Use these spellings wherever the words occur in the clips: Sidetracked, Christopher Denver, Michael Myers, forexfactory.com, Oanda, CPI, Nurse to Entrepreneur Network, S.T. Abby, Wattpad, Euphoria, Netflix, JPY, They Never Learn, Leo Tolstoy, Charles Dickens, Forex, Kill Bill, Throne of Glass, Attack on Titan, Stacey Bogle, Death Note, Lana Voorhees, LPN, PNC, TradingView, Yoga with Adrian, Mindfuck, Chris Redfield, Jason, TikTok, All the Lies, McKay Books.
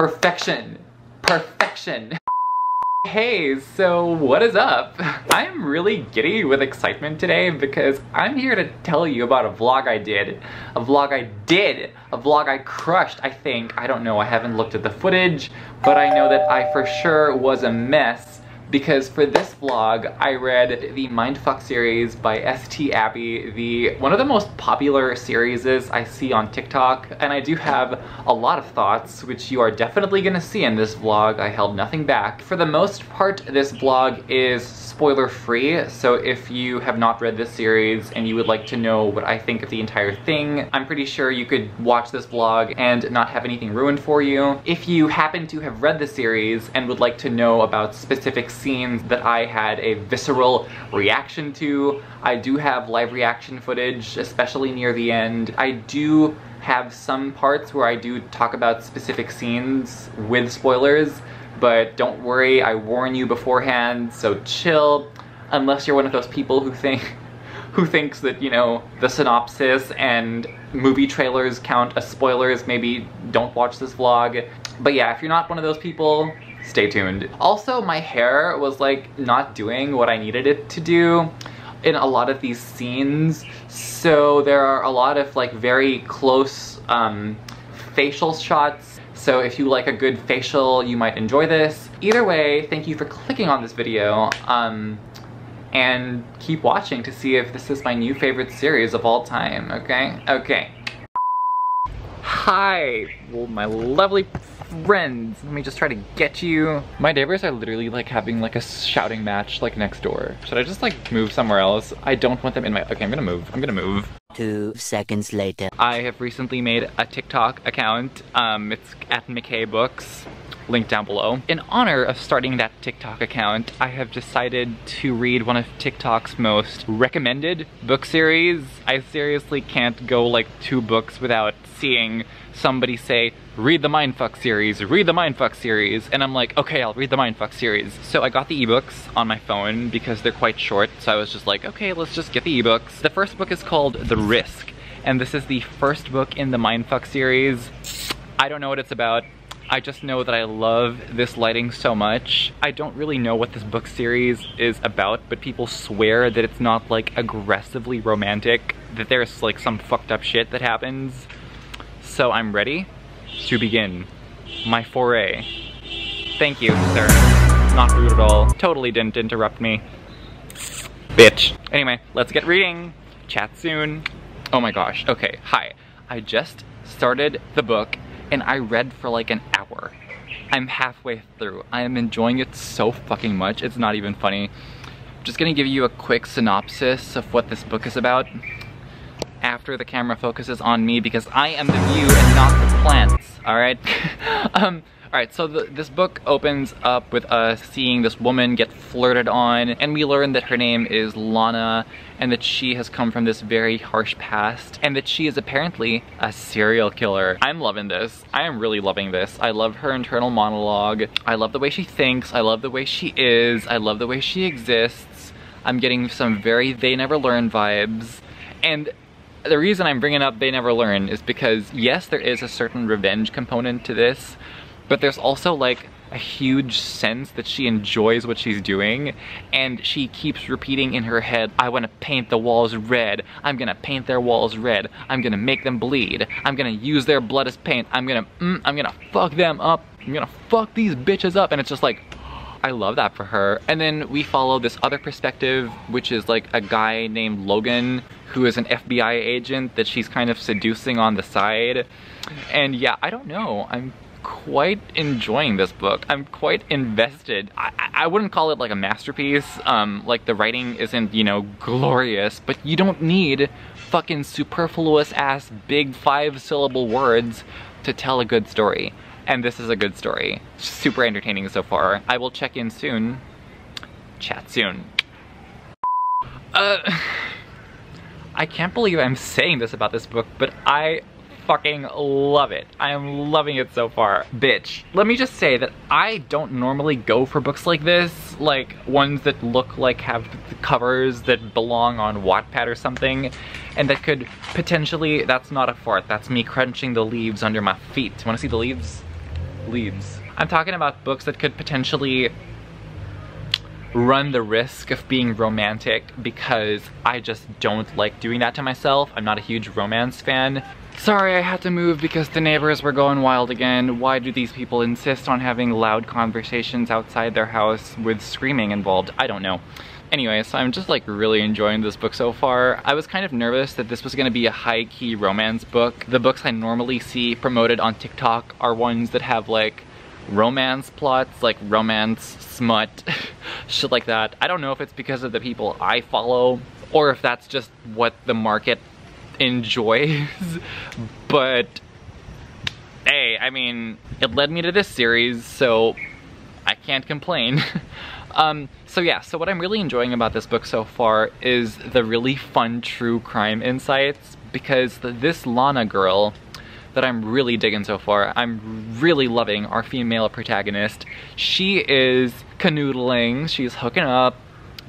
Perfection. Perfection. Hey, so what is up? I'm really giddy with excitement today because I'm here to tell you about a vlog I did. A vlog I crushed, I think. I don't know, I haven't looked at the footage, but I know that I for sure was a mess because for this vlog, I read the Mindfuck series by S.T. Abby, one of the most popular series I see on TikTok, and I do have a lot of thoughts, which you are definitely gonna see in this vlog. I held nothing back. For the most part, this vlog is spoiler-free, so if you have not read this series and you would like to know what I think of the entire thing, I'm pretty sure you could watch this vlog and not have anything ruined for you. If you happen to have read the series and would like to know about specific scenes that I had a visceral reaction to. I do have live reaction footage, especially near the end. I do have some parts where I do talk about specific scenes with spoilers, but don't worry, I warn you beforehand, so chill, unless you're one of those people who thinks that, you know, the synopsis and movie trailers count as spoilers, maybe don't watch this vlog. But yeah, if you're not one of those people, stay tuned. Also, my hair was like not doing what I needed it to do in a lot of these scenes, so there are a lot of like very close facial shots, so if you like a good facial, you might enjoy this. Either way, thank you for clicking on this video, and keep watching to see if this is my new favorite series of all time, okay? Okay. Hi, my lovely friends. Let me just try to get you. My neighbors are literally like having like a shouting match like next door. Should I just like move somewhere else? I don't want them in my, okay, I'm gonna move, I'm gonna move. 2 seconds later. I have recently made a TikTok account. It's at McKay Books, link down below. In honor of starting that TikTok account, I have decided to read one of TikTok's most recommended book series. I seriously can't go like 2 books without seeing somebody say, read the Mindfuck series, read the Mindfuck series, and I'm like, okay, I'll read the Mindfuck series. So I got the ebooks on my phone because they're quite short, so I was just like, okay, let's just get the ebooks. The first book is called The Risk, and this is the first book in the Mindfuck series. I don't know what it's about. I just know that I love this lighting so much. I don't really know what this book series is about, but people swear that it's not like aggressively romantic, that there's like some fucked up shit that happens. So I'm ready to begin my foray. Thank you, sir. Not rude at all. Totally didn't interrupt me. Bitch. Anyway, let's get reading. Chat soon. Oh my gosh. Okay, hi. I just started the book and I read for like an hour. I'm halfway through. I am enjoying it so fucking much, it's not even funny. I'm just gonna give you a quick synopsis of what this book is about after the camera focuses on me because I am the view and not the plants, alright? Alright, so this book opens up with us seeing this woman get flirted on, and we learn that her name is Lana, and that she has come from this very harsh past, and that she is apparently a serial killer. I'm loving this. I am really loving this. I love her internal monologue. I love the way she thinks. I love the way she is. I love the way she exists. I'm getting some very They Never Learn vibes, and the reason I'm bringing up They Never Learn is because, yes, there is a certain revenge component to this, but there's also like a huge sense that she enjoys what she's doing, and she keeps repeating in her head, I wanna paint the walls red, I'm gonna paint their walls red, I'm gonna make them bleed, I'm gonna use their blood as paint, I'm gonna fuck them up, I'm gonna fuck these bitches up, and it's just like, I love that for her. And then we follow this other perspective, which is like a guy named Logan, who is an FBI agent that she's kind of seducing on the side. And yeah, I don't know, I'm quite enjoying this book. I'm quite invested. I wouldn't call it like a masterpiece, like the writing isn't, you know, glorious, but you don't need fucking superfluous ass big 5-syllable words to tell a good story. And this is a good story. Super entertaining so far. I will check in soon. Chat soon. I can't believe I'm saying this about this book, but I fucking love it. I am loving it so far. Bitch. Let me just say that I don't normally go for books like this, like ones that look like have covers that belong on Wattpad or something, and that could potentially, that's not a fart, that's me crunching the leaves under my feet. Wanna see the leaves? leaves. I'm talking about books that could potentially run the risk of being romantic because I just don't like doing that to myself. I'm not a huge romance fan. Sorry, I had to move because the neighbors were going wild again. Why do these people insist on having loud conversations outside their house with screaming involved? I don't know. Anyway, so I'm just like really enjoying this book so far. I was kind of nervous that this was gonna be a high-key romance book. The books I normally see promoted on TikTok are ones that have like romance plots, like romance smut, shit like that. I don't know if it's because of the people I follow or if that's just what the market enjoys, but hey, I mean, it led me to this series, so I can't complain. So what I'm really enjoying about this book so far is the really fun true crime insights, because this Lana girl that I'm really digging so far, I'm really loving our female protagonist. She is canoodling, she's hooking up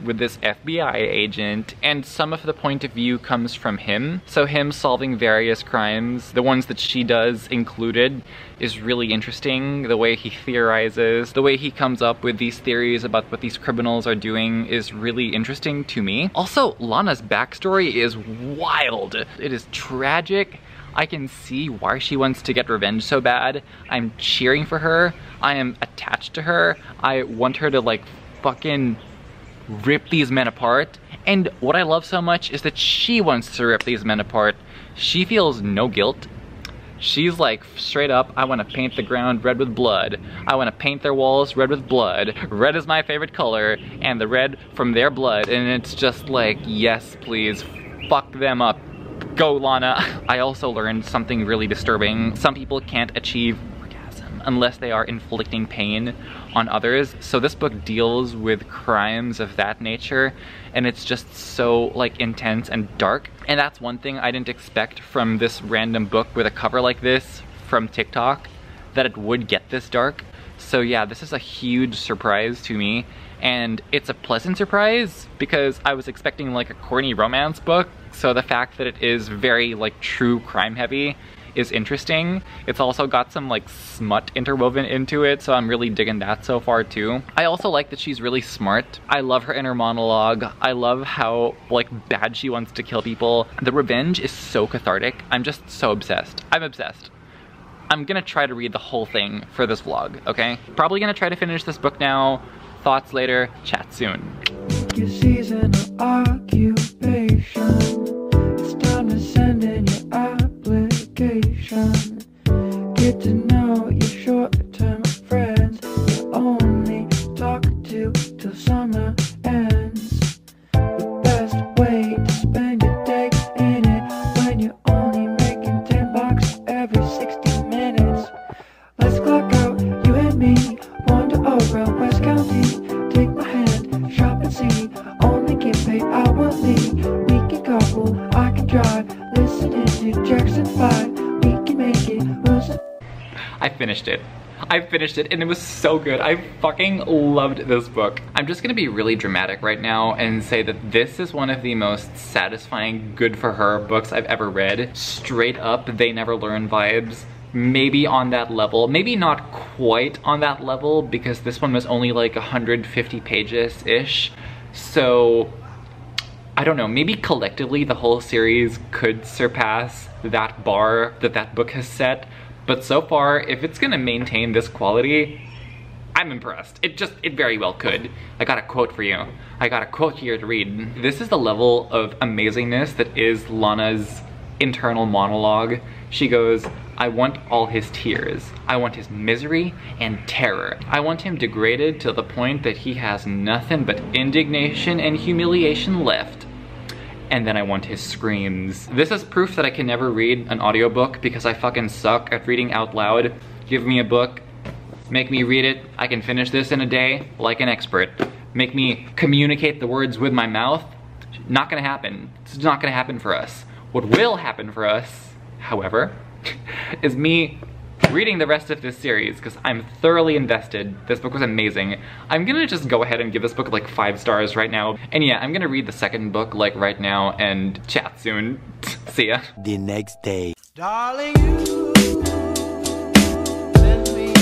with this FBI agent, and some of the point of view comes from him. So him solving various crimes, the ones that she does included, is really interesting. The way he theorizes, the way he comes up with these theories about what these criminals are doing is really interesting to me. Also, Lana's backstory is wild. It is tragic. I can see why she wants to get revenge so bad. I'm cheering for her. I am attached to her. I want her to like fucking rip these men apart, and what I love so much is that she wants to rip these men apart. She feels no guilt. She's like, straight up, I want to paint the ground red with blood. I want to paint their walls red with blood. Red is my favorite color, and the red from their blood. And it's just like, yes please, fuck them up. Go Lana. I also learned something really disturbing. Some people can't achieve unless they are inflicting pain on others. So this book deals with crimes of that nature, and it's just so like intense and dark. And that's one thing I didn't expect from this random book with a cover like this from TikTok, that it would get this dark. So yeah, this is a huge surprise to me, and it's a pleasant surprise because I was expecting like a corny romance book. So the fact that it is very like true crime heavy is interesting. It's also got some like smut interwoven into it, so I'm really digging that so far too. I also like that she's really smart. I love her inner monologue. I love how like bad she wants to kill people. The revenge is so cathartic. I'm just so obsessed. I'm obsessed. I'm gonna try to read the whole thing for this vlog, okay? Probably gonna try to finish this book now. Thoughts later, chat soon. Your seasonal occupation. It's time to send in your application. Get to know your short-term friends. You only talk to till summer ends. The best way to spend your day in it when you're only making 10 bucks every 60 minutes. Let's clock out, you and me. Wander over West County. Take my hand, shop and see. Only get paid hourly. We can couple, I can drive. Jackson 5, we can make it. I finished it. I finished it, and it was so good. I fucking loved this book. I'm just gonna be really dramatic right now and say that this is one of the most satisfying good for her books I've ever read. Straight up They Never Learn vibes. Maybe on that level, maybe not quite on that level, because this one was only like 150 pages-ish. So I don't know, maybe collectively the whole series could surpass that bar that that book has set, but so far, if it's gonna maintain this quality, I'm impressed. It very well could. I got a quote for you. I got a quote here to read. This is the level of amazingness that is Lana's internal monologue. She goes, I want all his tears. I want his misery and terror. I want him degraded to the point that he has nothing but indignation and humiliation left. And then I want his screams. This is proof that I can never read an audiobook because I fucking suck at reading out loud. Give me a book, make me read it. I can finish this in a day like an expert. Make me communicate the words with my mouth. Not gonna happen. It's not gonna happen for us. What will happen for us, however, is me reading the rest of this series, because I'm thoroughly invested. This book was amazing. I'm gonna just go ahead and give this book like 5 stars right now. And yeah, I'm gonna read the second book like right now and chat soon. See ya. The next day. Darling, you send me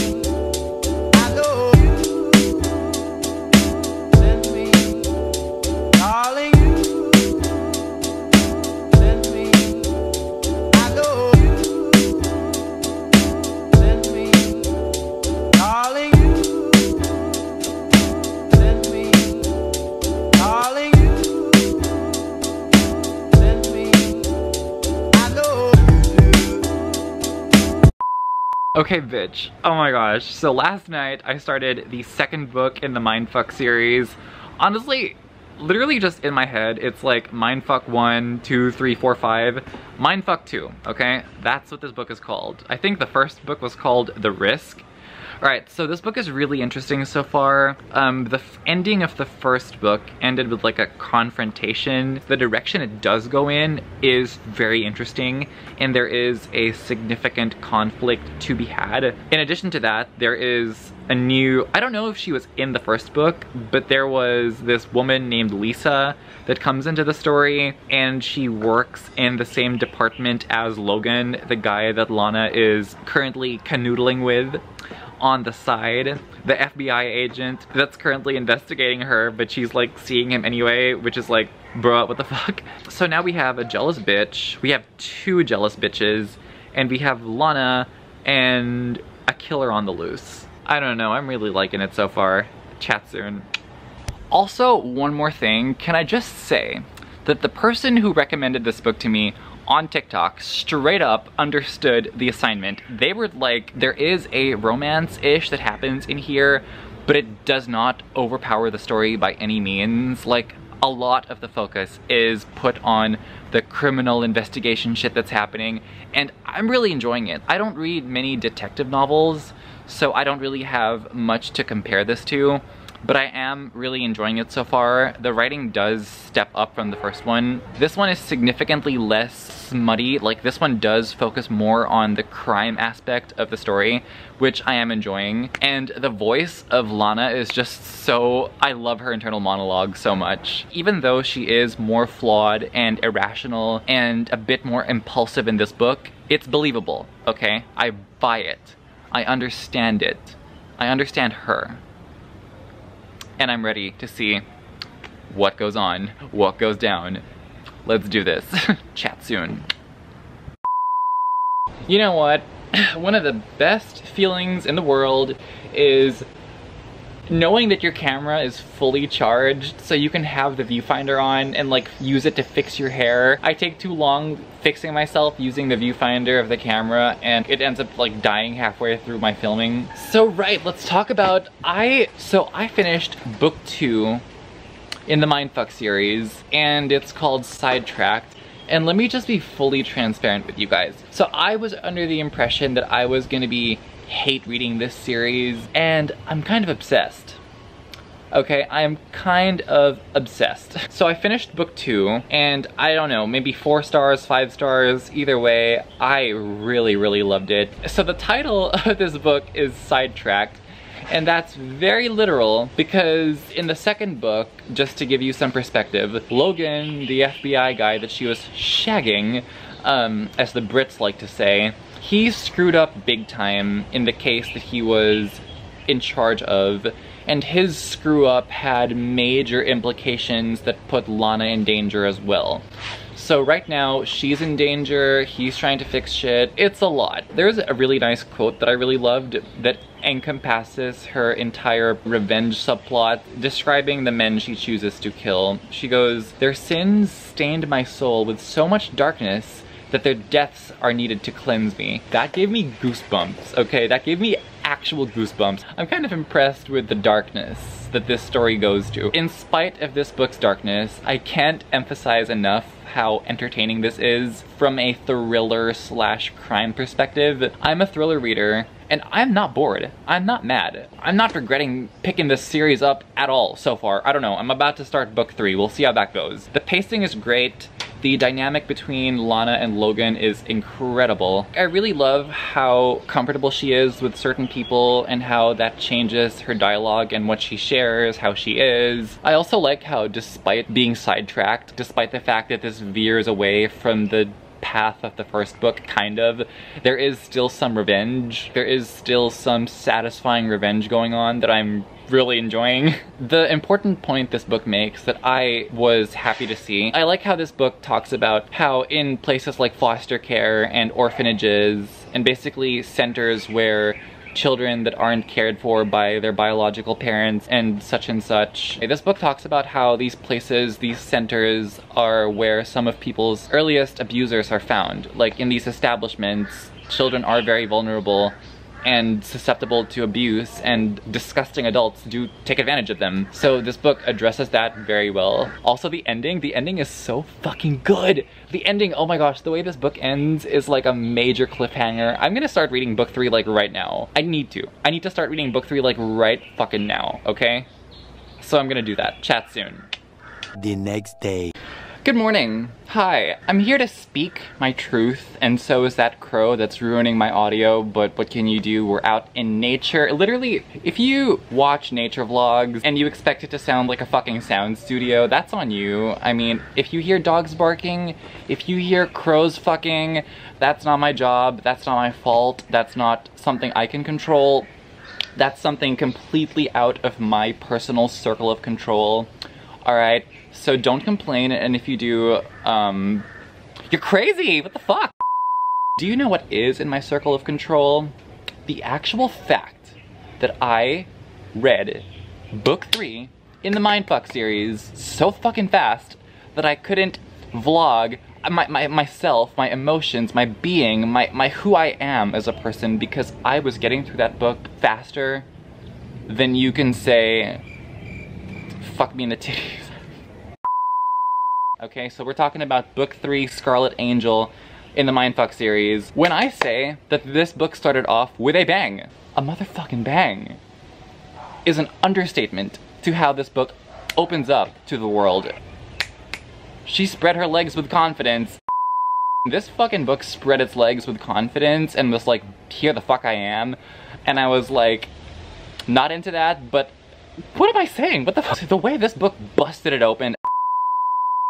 Okay, bitch. Oh my gosh. So last night I started the second book in the Mindfuck series. Honestly, literally just in my head, it's like Mindfuck 1, 2, 3, 4, 5, Mindfuck 2, okay? That's what this book is called. I think the first book was called The Risk. Alright, so this book is really interesting so far. The ending of the first book ended with like a confrontation. The direction it does go in is very interesting, and there is a significant conflict to be had. In addition to that, there is a new, I don't know if she was in the first book, but there was this woman named Lisa that comes into the story, and she works in the same department as Logan, the guy that Lana is currently canoodling with on the side, the FBI agent that's currently investigating her, but she's like seeing him anyway, which is like, bro, what the fuck? So now we have a jealous bitch, we have two jealous bitches, and we have Lana and a killer on the loose. I don't know, I'm really liking it so far. Chat soon. Also, one more thing, can I just say that the person who recommended this book to me on TikTok straight up understood the assignment. They were like, there is a romance-ish that happens in here, but it does not overpower the story by any means. Like, a lot of the focus is put on the criminal investigation shit that's happening, and I'm really enjoying it. I don't read many detective novels, so I don't really have much to compare this to, but I am really enjoying it so far. The writing does step up from the first one. This one is significantly less smutty. Like, this one does focus more on the crime aspect of the story, which I am enjoying. And the voice of Lana is just so, I love her internal monologue so much. Even though she is more flawed and irrational and a bit more impulsive in this book, it's believable, okay? I buy it. I understand it. I understand her. And I'm ready to see what goes on, what goes down. Let's do this. Chat soon. You know what? One of the best feelings in the world is knowing that your camera is fully charged so you can have the viewfinder on and like use it to fix your hair. I take too long fixing myself using the viewfinder of the camera, and it ends up like dying halfway through my filming. So right, let's talk about, I finished book 2 in the Mindfuck series, and it's called Sidetracked. And let me just be fully transparent with you guys. So I was under the impression that I was gonna be hate reading this series, and I'm kind of obsessed. Okay, I'm kind of obsessed. So I finished book 2, and I don't know, maybe 4 stars, 5 stars, either way, I really, really loved it. So the title of this book is Sidetracked, and that's very literal because in the second book, just to give you some perspective, Logan, the FBI guy that she was shagging, as the Brits like to say, he screwed up big time in the case that he was in charge of, and his screw up had major implications that put Lana in danger as well. So right now, she's in danger, he's trying to fix shit, it's a lot. There's a really nice quote that I really loved that encompasses her entire revenge subplot, describing the men she chooses to kill. She goes, "Their sins stained my soul with so much darkness that their deaths are needed to cleanse me." That gave me goosebumps, okay? That gave me actual goosebumps. I'm kind of impressed with the darkness that this story goes to. In spite of this book's darkness, I can't emphasize enough how entertaining this is from a thriller / crime perspective. I'm a thriller reader, and I'm not bored. I'm not mad. I'm not regretting picking this series up at all so far. I don't know, I'm about to start book 3. We'll see how that goes. The pacing is great. The dynamic between Lana and Logan is incredible. I really love how comfortable she is with certain people and how that changes her dialogue and what she shares, how she is. I also like how, despite being sidetracked, despite the fact that this veers away from the path of the first book, kind of, there is still some revenge. There is still some satisfying revenge going on that I'm really enjoying. The important point this book makes that I was happy to see, I like how this book talks about how in places like foster care and orphanages and basically centers where children that aren't cared for by their biological parents and such, this book talks about how these places, these centers, are where some of people's earliest abusers are found. Like, in these establishments, children are very vulnerable and susceptible to abuse, and disgusting adults do take advantage of them. So this book addresses that very well. Also the ending is so fucking good. The ending, oh my gosh, the way this book ends is like a major cliffhanger. I'm gonna start reading book 3 like right now. I need to start reading book 3 like right fucking now, okay? So I'm gonna do that. Chat soon. The next day. Good morning. Hi, I'm here to speak my truth, and so is that crow that's ruining my audio, but what can you do? We're out in nature. Literally, if you watch nature vlogs and you expect it to sound like a fucking sound studio, that's on you. I mean, if you hear dogs barking, if you hear crows fucking, that's not my job, that's not my fault, that's not something I can control. That's something completely out of my personal circle of control. Alright, so don't complain, and if you do, you're crazy! What the fuck? Do you know what is in my circle of control? The actual fact that I read book 3 in the Mindfuck series so fucking fast that I couldn't vlog myself, my emotions, my being, my who I am as a person, because I was getting through that book faster than you can say fuck me in the titties. Okay, so we're talking about book 3, Scarlet Angel, in the Mindfuck series. When I say that this book started off with a bang, a motherfucking bang, is an understatement to how this book opens up to the world. She spread her legs with confidence. This fucking book spread its legs with confidence and was like, here the fuck I am. And I was like, not into that, but what am I saying? What the fuck? The way this book busted it open.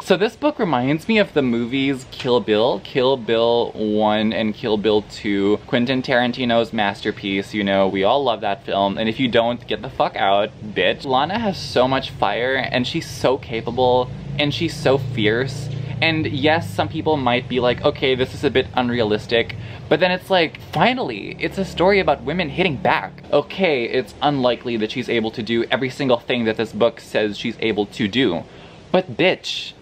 So this book reminds me of the movies Kill Bill, Kill Bill 1 and Kill Bill 2. Quentin Tarantino's masterpiece, you know, we all love that film. And if you don't, get the fuck out, bitch. Lana has so much fire, and she's so capable, and she's so fierce. And yes, some people might be like, okay, this is a bit unrealistic, but then it's like, finally, it's a story about women hitting back. Okay, it's unlikely that she's able to do every single thing that this book says she's able to do, but bitch,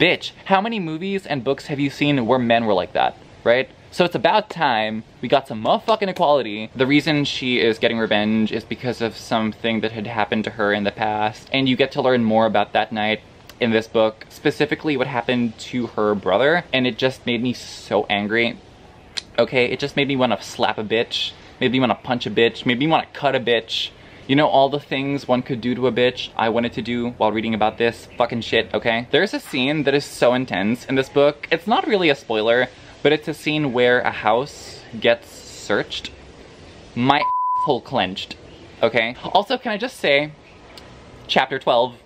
bitch, how many movies and books have you seen where men were like that, right? So it's about time we got some motherfucking equality. The reason she is getting revenge is because of something that had happened to her in the past, and you get to learn more about that night in this book, specifically what happened to her brother, and it just made me so angry. Okay, it just made me want to slap a bitch, made me want to punch a bitch, made me want to cut a bitch. You know, all the things one could do to a bitch, I wanted to do while reading about this fucking shit, okay? There's a scene that is so intense in this book. It's not really a spoiler, but it's a scene where a house gets searched. My asshole clenched, okay? Also, can I just say, chapter 12.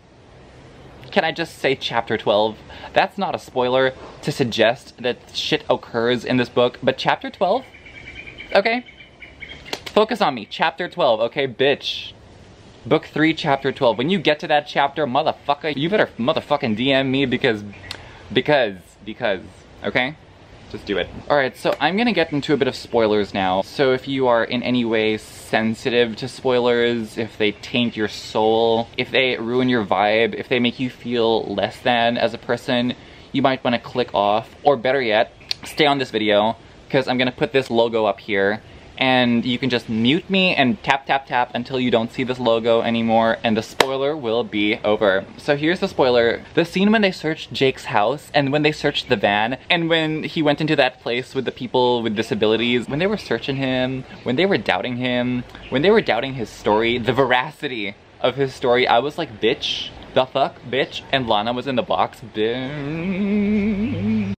Can I just say chapter 12? That's not a spoiler to suggest that shit occurs in this book, but chapter 12? Okay? Focus on me. Chapter 12, okay, bitch. Book 3, chapter 12. When you get to that chapter, motherfucker, you better motherfucking DM me because, okay? Just do it. Alright, so I'm gonna get into a bit of spoilers now. So if you are in any way sensitive to spoilers, if they taint your soul, if they ruin your vibe, if they make you feel less than as a person, you might want to click off, or better yet, stay on this video, because I'm gonna put this logo up here, and you can just mute me and tap tap tap until you don't see this logo anymore, and the spoiler will be over. So here's the spoiler. The scene when they searched Jake's house, and when they searched the van, and when he went into that place with the people with disabilities, when they were searching him, when they were doubting him, when they were doubting his story, the veracity of his story, I was like, bitch, the fuck, bitch, and Lana was in the box, bitch.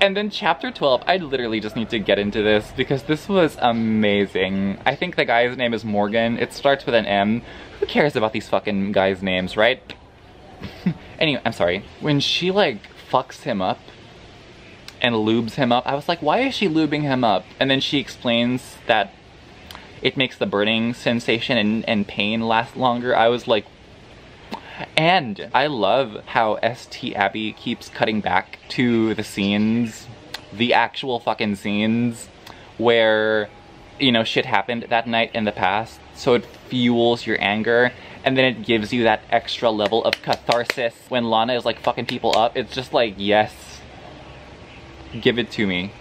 And then chapter 12, I literally just need to get into this because this was amazing. I think the guy's name is Morgan. It starts with an M. Who cares about these fucking guys' names, right? Anyway, I'm sorry. When she like fucks him up and lubes him up, I was like, why is she lubing him up? And then she explains that it makes the burning sensation and pain last longer. I was like, and I love how S.T. Abby keeps cutting back to the scenes, the actual fucking scenes, where, you know, shit happened that night in the past, so it fuels your anger, and then it gives you that extra level of catharsis. When Lana is, like, fucking people up, it's just like, yes, give it to me.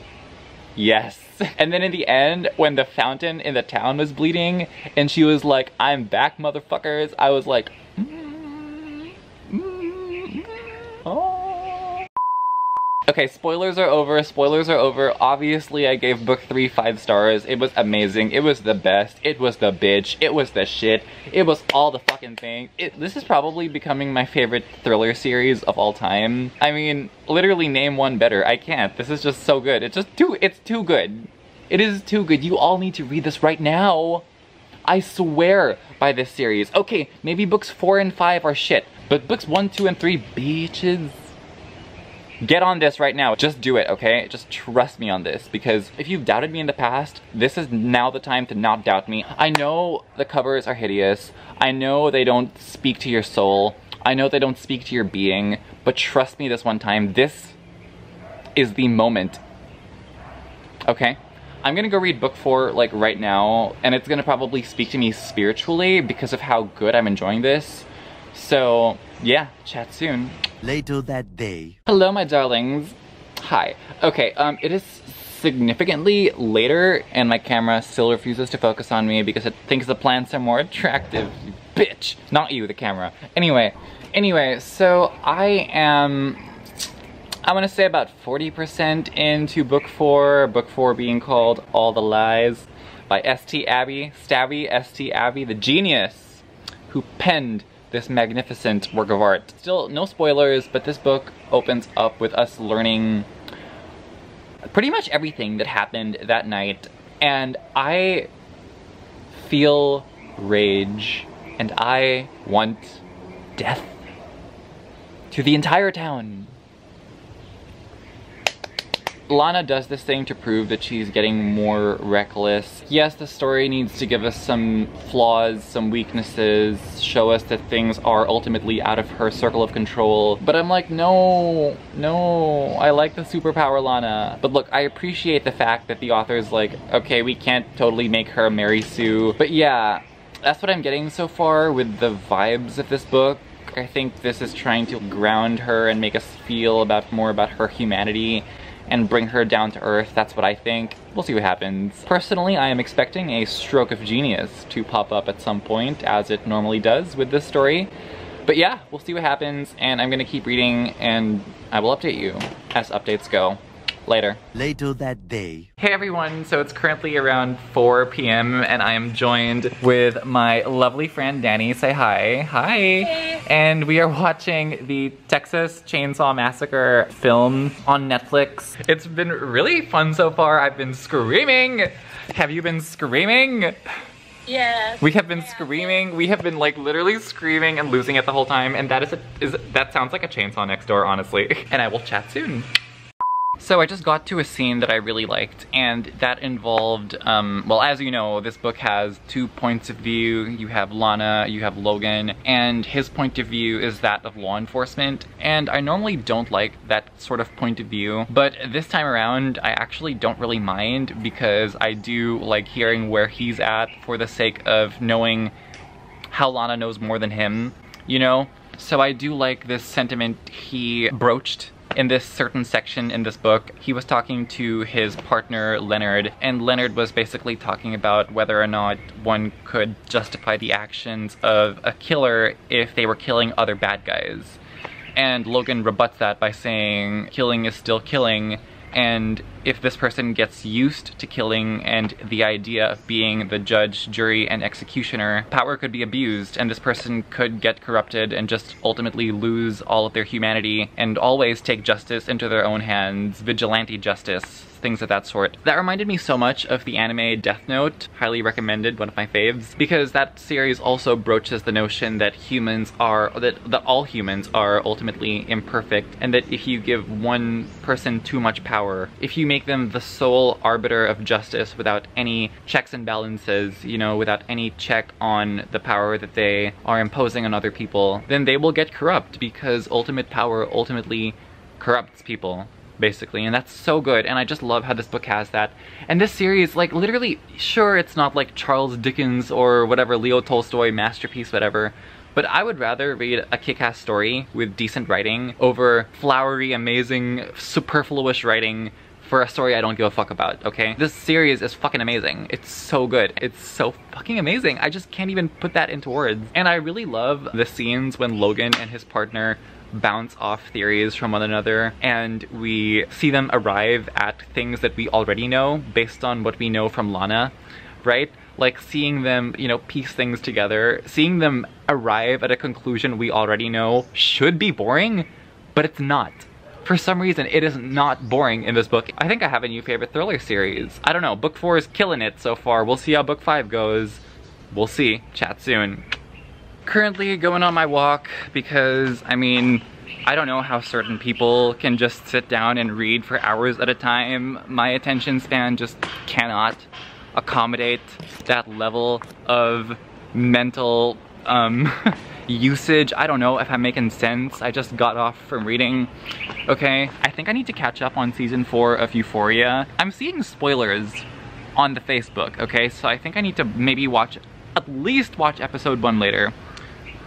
Yes. And then in the end, when the fountain in the town was bleeding and she was like, I'm back, motherfuckers, I was like, oh. Okay, spoilers are over, spoilers are over. Obviously, I gave book 3 5 stars. It was amazing, it was the best, it was the bitch, it was the shit, it was all the fucking thing. This is probably becoming my favorite thriller series of all time. I mean, literally name one better, I can't. This is just so good, it's just too good. It is too good, you all need to read this right now. I swear by this series. Okay, maybe books 4 and 5 are shit, but books 1, 2, and 3, bitches. Get on this right now. Just do it, okay? Just trust me on this, because if you've doubted me in the past, this is now the time to not doubt me. I know the covers are hideous. I know they don't speak to your soul. I know they don't speak to your being, but trust me this one time, this is the moment, okay? I'm gonna go read book 4 like right now, and it's gonna probably speak to me spiritually because of how good I'm enjoying this. So yeah, chat soon. Later that day. Hello my darlings. Hi. Okay, it is significantly later and my camera still refuses to focus on me because it thinks the plants are more attractive. Bitch. Not you, the camera. Anyway, so I am, I want to say about 40% into book 4, being called All the Lies by S.T. Abby, S.T. Abby, the genius who penned this magnificent work of art. Still, no spoilers, but this book opens up with us learning pretty much everything that happened that night, and I feel rage, and I want death to the entire town. Lana does this thing to prove that she's getting more reckless. Yes, the story needs to give us some flaws, some weaknesses, show us that things are ultimately out of her circle of control. But I'm like, no, no, I like the superpower Lana. But look, I appreciate the fact that the author's like, okay, we can't totally make her Mary Sue. But yeah, that's what I'm getting so far with the vibes of this book. I think this is trying to ground her and make us feel more about her humanity and bring her down to earth. That's what I think. We'll see what happens. Personally, I am expecting a stroke of genius to pop up at some point, as it normally does with this story. But yeah, we'll see what happens, and I'm gonna keep reading, and I will update you as updates go. Later. Later that day. Hey everyone, so it's currently around 4 p.m. and I am joined with my lovely friend Danny. Say hi. Hi. Hey. And we are watching the Texas Chainsaw Massacre film on Netflix. It's been really fun so far. I've been screaming. Have you been screaming? Yes. We have been screaming. We have been like literally screaming and losing it the whole time, and that is that sounds like a chainsaw next door, honestly. And I will chat soon. So I just got to a scene that I really liked, and that involved, well, as you know, this book has 2 points of view. You have Lana, you have Logan, and his point of view is that of law enforcement, and I normally don't like that sort of point of view, but this time around I actually don't really mind, because I do like hearing where he's at for the sake of knowing how Lana knows more than him, you know? So I do like this sentiment he broached in this certain section in this book. He was talking to his partner, Leonard, and Leonard was basically talking about whether or not one could justify the actions of a killer if they were killing other bad guys. And Logan rebuts that by saying, killing is still killing, and if this person gets used to killing and the idea of being the judge, jury, and executioner, power could be abused and this person could get corrupted and just ultimately lose all of their humanity and always take justice into their own hands, vigilante justice, things of that sort. That reminded me so much of the anime Death Note, highly recommended, one of my faves, because that series also broaches the notion that all humans are ultimately imperfect, and that if you give one person too much power, if you make them the sole arbiter of justice without any checks and balances, you know, without any check on the power that they are imposing on other people, then they will get corrupt, because ultimate power ultimately corrupts people, basically, and that's so good, and I just love how this book has that. And this series, like, literally, sure, it's not like Charles Dickens or whatever, Leo Tolstoy, masterpiece, whatever, but I would rather read a kick-ass story with decent writing over flowery, amazing, superfluous writing for a story I don't give a fuck about, okay? This series is fucking amazing. It's so good. It's so fucking amazing. I just can't even put that into words. And I really love the scenes when Logan and his partner bounce off theories from one another, and we see them arrive at things that we already know based on what we know from Lana, right? Like seeing them, you know, piece things together, seeing them arrive at a conclusion we already know should be boring, but it's not. For some reason, it is not boring in this book. I think I have a new favorite thriller series. I don't know, book 4 is killing it so far. We'll see how book 5 goes. We'll see. Chat soon. Currently going on my walk because, I mean, I don't know how certain people can just sit down and read for hours at a time. My attention span just cannot accommodate that level of mental usage. I don't know if I'm making sense. I just got off from reading. Okay, I think I need to catch up on season 4 of Euphoria. I'm seeing spoilers on the Facebook, okay? So I think I need to maybe watch, at least watch episode 1 later,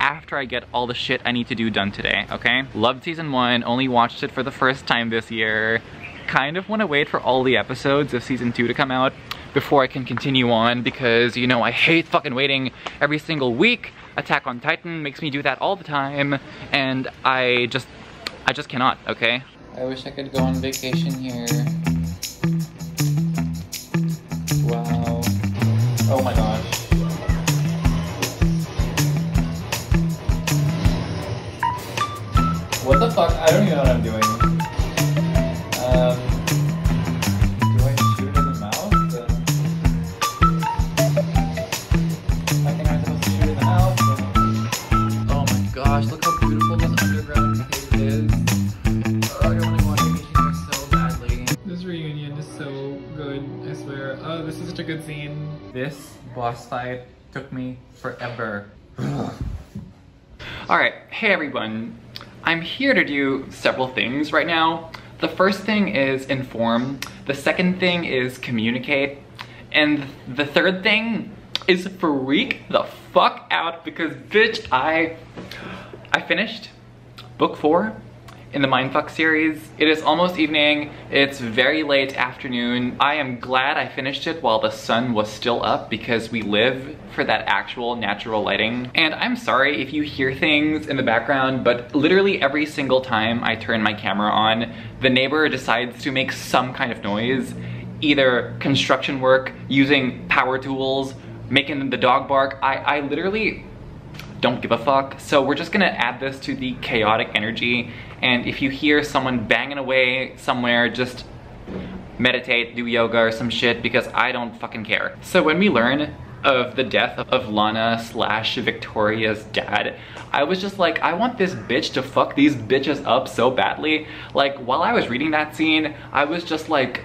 after I get all the shit I need to do done today, okay? Loved season 1, only watched it for the first time this year. Kind of want to wait for all the episodes of season 2 to come out before I can continue on because, you know, I hate fucking waiting every single week. Attack on Titan makes me do that all the time, and I just cannot, okay? I wish I could go on vacation here. Wow. Oh my god. What the fuck? I don't even know what I'm doing. Do I shoot in the mouth? I think I'm supposed to shoot in the mouth. Oh my gosh, look how beautiful this underground cave is. Oh, I don't want to go on vacation here so badly. This reunion is so good, I swear. Oh, this is such a good scene. This boss fight took me forever. Alright, hey everyone. I'm here to do several things right now. The first thing is inform, the second thing is communicate, and the third thing is freak the fuck out because bitch, I finished book 4 in the Mindfuck series. It is almost evening, it's very late afternoon. I am glad I finished it while the sun was still up because we live for that actual natural lighting. And I'm sorry if you hear things in the background, but literally every single time I turn my camera on, the neighbor decides to make some kind of noise. Either construction work, using power tools, making the dog bark. I literally don't give a fuck. So we're just gonna add this to the chaotic energy. And if you hear someone banging away somewhere, just meditate, do yoga or some shit, because I don't fucking care. So when we learn of the death of Lana/Victoria's dad, I was just like, I want this bitch to fuck these bitches up so badly. Like, while I was reading that scene, I was just like,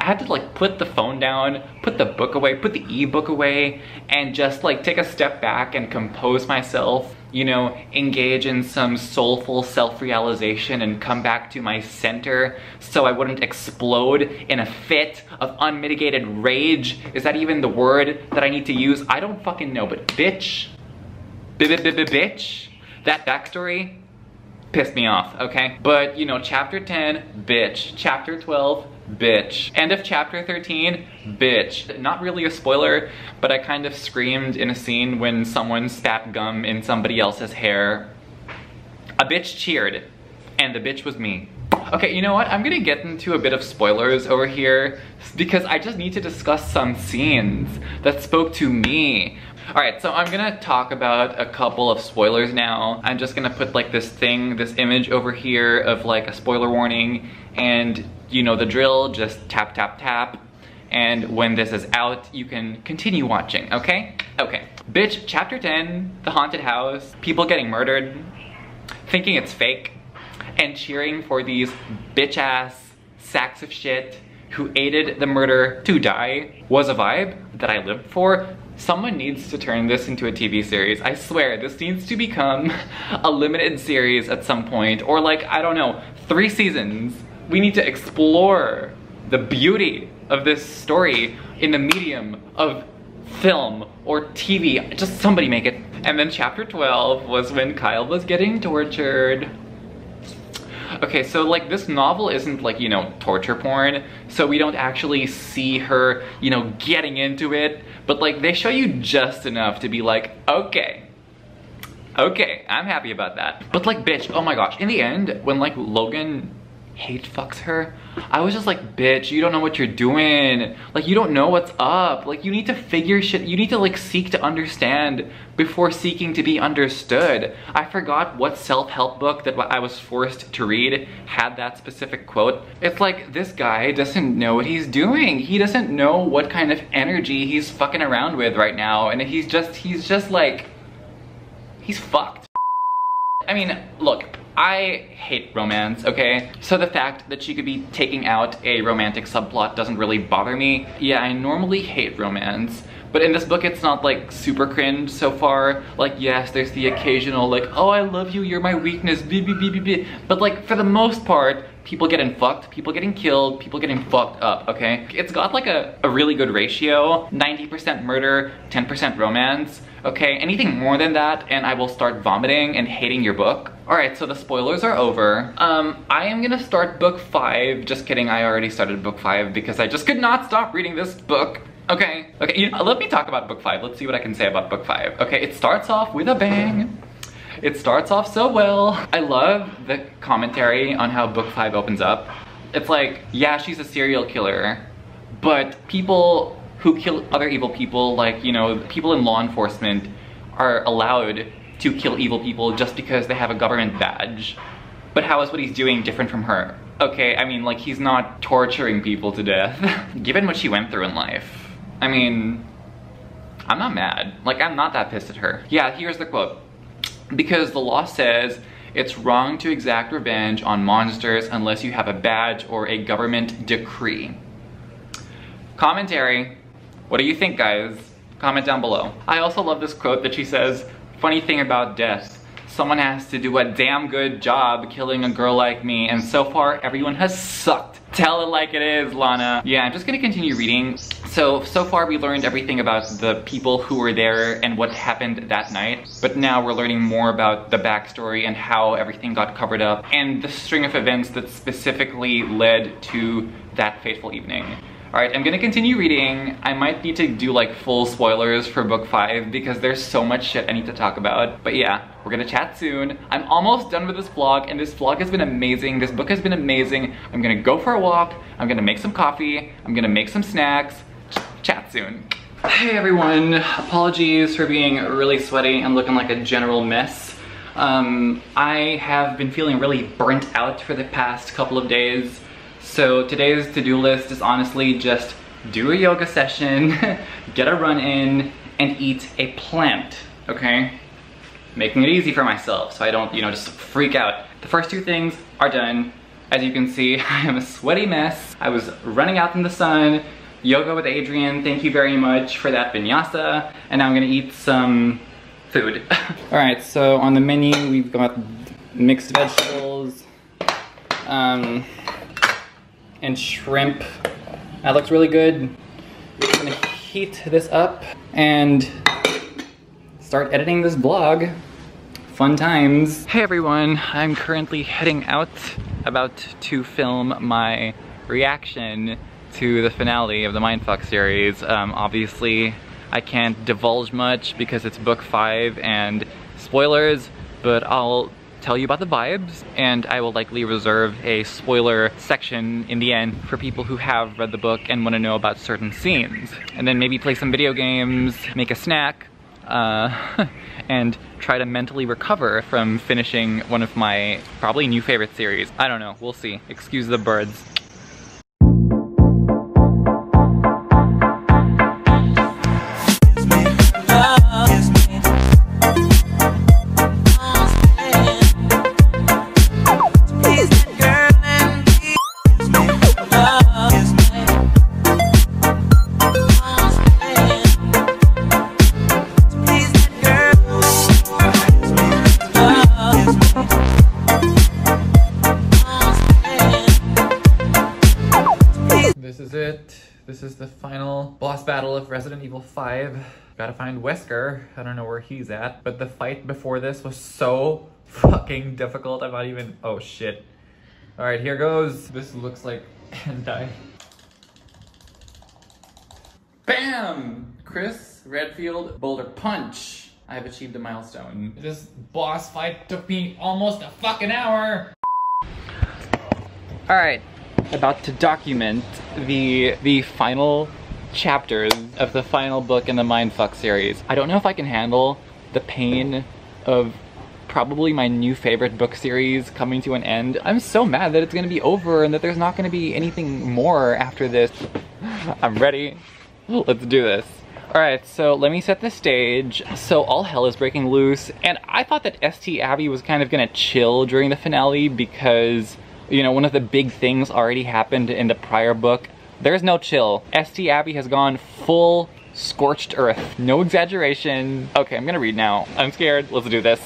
I had to like put the phone down, put the book away, put the e-book away, and just like take a step back and compose myself. You know, engage in some soulful self-realization and come back to my center so I wouldn't explode in a fit of unmitigated rage. Is that even the word that I need to use? I don't fucking know, but bitch, bitch, that backstory pissed me off, okay? But you know, chapter 10, bitch, chapter 12, bitch. End of chapter 13, bitch. Not really a spoiler, but I kind of screamed in a scene when someone spat gum in somebody else's hair. A bitch cheered, and the bitch was me. Okay, you know what? I'm gonna get into a bit of spoilers over here because I just need to discuss some scenes that spoke to me. Alright, so I'm gonna talk about a couple of spoilers now. I'm just gonna put like this thing, this image over here of like a spoiler warning, and you know the drill, just tap, tap, tap. And when this is out, you can continue watching, okay? Okay. Bitch, chapter 10, the haunted house, people getting murdered, thinking it's fake, and cheering for these bitch-ass sacks of shit who aided the murder to die was a vibe that I lived for. Someone needs to turn this into a TV series. I swear, this needs to become a limited series at some point, or like, I don't know, 3 seasons. We need to explore the beauty of this story in the medium of film or TV. Just somebody make it. And then chapter 12 was when Kyle was getting tortured. Okay, so like this novel isn't like, you know, torture porn, so we don't actually see her, you know, getting into it, but like they show you just enough to be like, okay, I'm happy about that. But like, bitch, oh my gosh, in the end, when like Logan hate fucks her, I was just like, bitch, you don't know what you're doing. Like, you don't know what's up. Like, you need to figure shit, you need to like seek to understand before seeking to be understood. I forgot what self-help book that I was forced to read had that specific quote. It's like, this guy doesn't know what he's doing. He doesn't know what kind of energy he's fucking around with right now, and he's just like, he's fucked. I mean, look, I hate romance, okay? So the fact that she could be taking out a romantic subplot doesn't really bother me. Yeah, I normally hate romance, but in this book it's not like super cringe so far. Like, yes, there's the occasional like, oh, I love you, you're my weakness, but like for the most part, people getting fucked, people getting killed, people getting fucked up, okay? It's got like a really good ratio, 90% murder, 10% romance. Okay, anything more than that and I will start vomiting and hating your book. Alright, so the spoilers are over. I am gonna start book 5. Just kidding, I already started book 5 because I just could not stop reading this book. Okay, you know, let me talk about book 5. Let's see what I can say about book 5. Okay, it starts off with a bang. It starts off so well. I love the commentary on how book 5 opens up. It's like, yeah, she's a serial killer, but people who kill other evil people, like, you know, people in law enforcement are allowed to kill evil people just because they have a government badge. But how is what he's doing different from her? Okay, I mean, like, he's not torturing people to death. Given what she went through in life, I mean, I'm not mad. Like, I'm not that pissed at her. Yeah, here's the quote. Because the law says, it's wrong to exact revenge on monsters unless you have a badge or a government decree. Commentary. What do you think, guys? Comment down below. I also love this quote that she says, funny thing about death, someone has to do a damn good job killing a girl like me, and so far everyone has sucked. Tell it like it is, Lana. Yeah, I'm just gonna continue reading. So far we learned everything about the people who were there and what happened that night, but now we're learning more about the backstory and how everything got covered up and the string of events that specifically led to that fateful evening. Alright, I'm gonna continue reading. I might need to do like full spoilers for book 5 because there's so much shit I need to talk about. But yeah, we're gonna chat soon. I'm almost done with this vlog, and this vlog has been amazing. This book has been amazing. I'm gonna go for a walk. I'm gonna make some coffee. I'm gonna make some snacks. Chat soon. Hey everyone. Apologies for being really sweaty and looking like a general mess. I have been feeling really burnt out for the past couple of days. So today's to-do list is honestly just do a yoga session, get a run in, and eat a plant, okay? Making it easy for myself so I don't, you know, just freak out. The first two things are done. As you can see, I am a sweaty mess. I was running out in the sun. Yoga with Adrian, thank you very much for that vinyasa. And now I'm gonna eat some food. All right, so on the menu, we've got mixed vegetables. And shrimp. That looks really good. I'm gonna heat this up and start editing this vlog. Fun times. Hey everyone, I'm currently heading out, about to film my reaction to the finale of the Mindfuck series. Obviously, I can't divulge much because it's book 5 and spoilers, but I'll tell you about the vibes, and I will likely reserve a spoiler section in the end for people who have read the book and want to know about certain scenes. And then maybe play some video games, make a snack, and try to mentally recover from finishing one of my probably new favorite series. I don't know, we'll see. Excuse the birds. This is the final boss battle of Resident Evil 5. Gotta find Wesker. I don't know where he's at, but the fight before this was so fucking difficult. I'm not even, oh shit. All right, here goes. This looks like hentai. Bam! Chris Redfield Boulder Punch. I have achieved a milestone. This boss fight took me almost a fucking hour. All right, about to document the final chapters of the final book in the Mindfuck series. I don't know if I can handle the pain of probably my new favorite book series coming to an end. I'm so mad that it's gonna be over and that there's not gonna be anything more after this. I'm ready. Let's do this. Alright, so let me set the stage. So all hell is breaking loose, and I thought that S.T. Abby was kind of gonna chill during the finale because, you know, one of the big things already happened in the prior book. There's no chill. S.T. Abby has gone full scorched earth. No exaggeration. Okay, I'm gonna read now. I'm scared. Let's do this.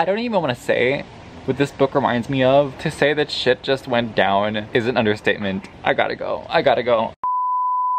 I don't even want to say what this book reminds me of. To say that shit just went down is an understatement. I gotta go. I gotta go.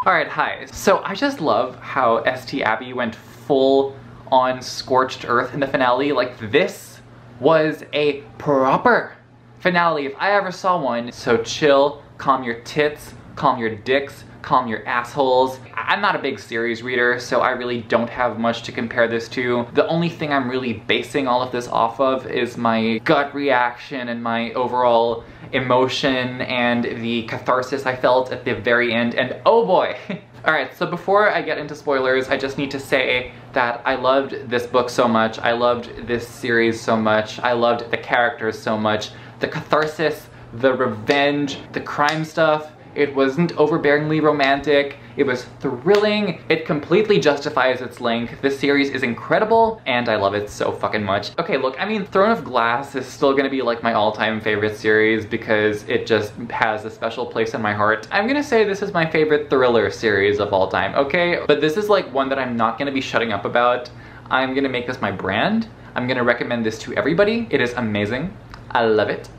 Alright, hi. So I just love how S.T. Abby went full on scorched earth in the finale. Like, this was a proper finale if I ever saw one. So chill, calm your tits, calm your dicks, calm your assholes. I'm not a big series reader, so I really don't have much to compare this to. The only thing I'm really basing all of this off of is my gut reaction and my overall emotion and the catharsis I felt at the very end, and oh boy! Alright, so before I get into spoilers, I just need to say that I loved this book so much, I loved this series so much, I loved the characters so much, the catharsis, the revenge, the crime stuff. It wasn't overbearingly romantic, it was thrilling, it completely justifies its length, this series is incredible, and I love it so fucking much. Okay, look, I mean, Throne of Glass is still gonna be like my all-time favorite series because it just has a special place in my heart. I'm gonna say this is my favorite thriller series of all time, okay? But this is like one that I'm not gonna be shutting up about. I'm gonna make this my brand, I'm gonna recommend this to everybody, it is amazing, I love it.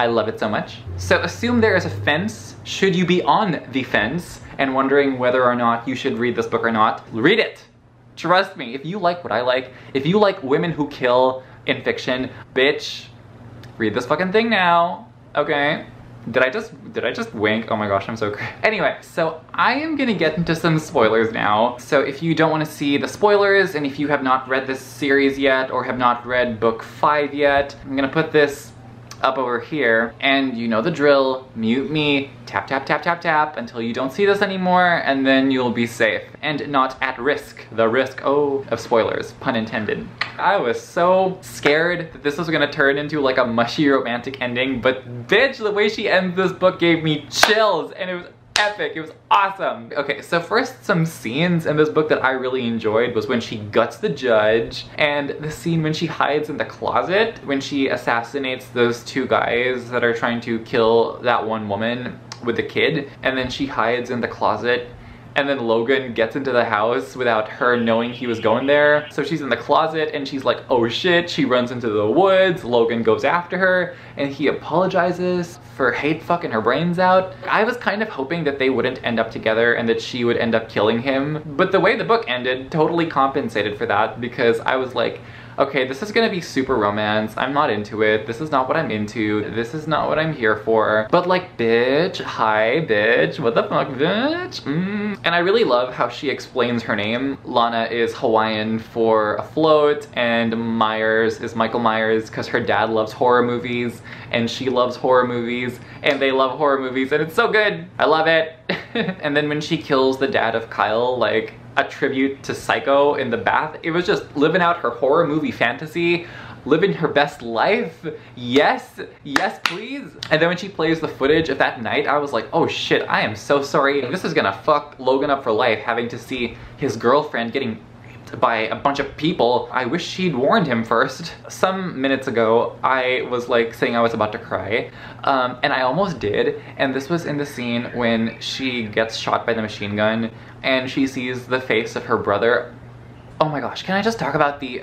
I love it so much. So assume there is a fence. Should you be on the fence and wondering whether or not you should read this book or not, read it. Trust me, if you like what I like, if you like women who kill in fiction, bitch, read this fucking thing now, okay? Did I just wink? Oh my gosh, I'm so crazy. Anyway, so I am gonna get into some spoilers now. So if you don't want to see the spoilers, and if you have not read this series yet, or have not read book 5 yet, I'm gonna put this up over here, and you know the drill, mute me, tap tap tap tap tap until you don't see this anymore, and then you'll be safe and not at risk, the risk, oh, of spoilers, pun intended. I was so scared that this was gonna turn into like a mushy romantic ending, but bitch, the way she ends this book gave me chills, and it was epic, it was awesome. Okay, so first, some scenes in this book that I really enjoyed was when she guts the judge, and the scene when she hides in the closet, when she assassinates those two guys that are trying to kill that one woman with the kid, and then she hides in the closet, and then Logan gets into the house without her knowing he was going there. So she's in the closet and she's like, oh shit, she runs into the woods, Logan goes after her, and he apologizes for hate fucking her brains out. I was kind of hoping that they wouldn't end up together and that she would end up killing him, but the way the book ended totally compensated for that, because I was like, okay, this is gonna be super romance, I'm not into it, this is not what I'm into, this is not what I'm here for, but like, bitch, hi, bitch, what the fuck, bitch, And I really love how she explains her name. Lana is Hawaiian for afloat, and Myers is Michael Myers, because her dad loves horror movies, and she loves horror movies, and they love horror movies, and it's so good, I love it. And then when she kills the dad of Kyle, like, a tribute to Psycho in the bath. It was just living out her horror movie fantasy, living her best life. Yes, yes please. And then when she plays the footage of that night, I was like, oh shit, I am so sorry. This is gonna fuck Logan up for life, having to see his girlfriend getting raped attacked by a bunch of people. I wish she'd warned him first. Some minutes ago, I was like saying I was about to cry, and I almost did, and this was in the scene when she gets shot by the machine gun and she sees the face of her brother. Oh my gosh, can I just talk about the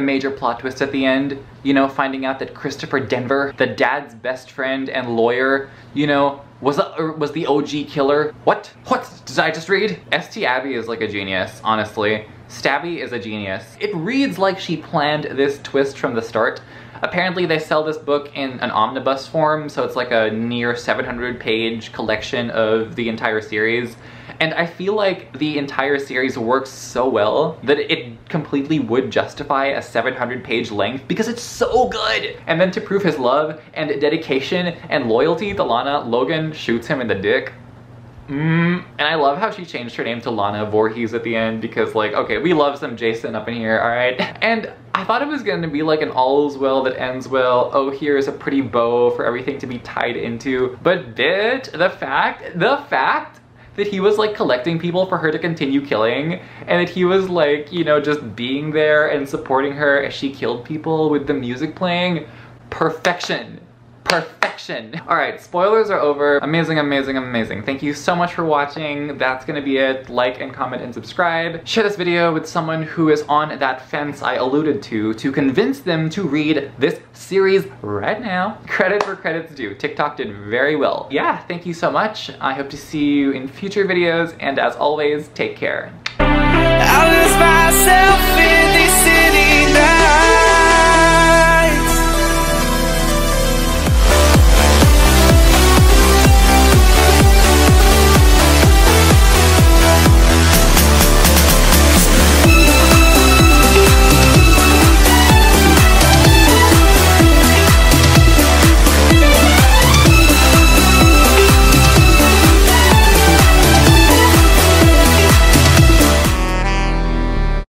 major plot twist at the end? You know, finding out that Christopher Denver, the dad's best friend and lawyer, you know, was the OG killer. What? What did I just read? S.T. Abby is like a genius, honestly. Stabby is a genius. It reads like she planned this twist from the start. Apparently they sell this book in an omnibus form, so it's like a near 700-page collection of the entire series. And I feel like the entire series works so well that it completely would justify a 700-page length because it's so good! And then to prove his love and dedication and loyalty to Lana, Logan shoots him in the dick. And I love how she changed her name to Lana Voorhees at the end because, like, okay, we love some Jason up in here, alright? And I thought it was going to be like an all's well that ends well, oh, here's a pretty bow for everything to be tied into, but bitch, the fact that he was like collecting people for her to continue killing, and that he was like, you know, just being there and supporting her as she killed people with the music playing, perfection. Perfection. All right, spoilers are over. Amazing, amazing, amazing. Thank you so much for watching. That's gonna be it. Like and comment and subscribe. Share this video with someone who is on that fence I alluded to convince them to read this series right now. Credit where credit's due. TikTok did very well. Yeah, thank you so much. I hope to see you in future videos, and as always, take care. I lose myself in this city now.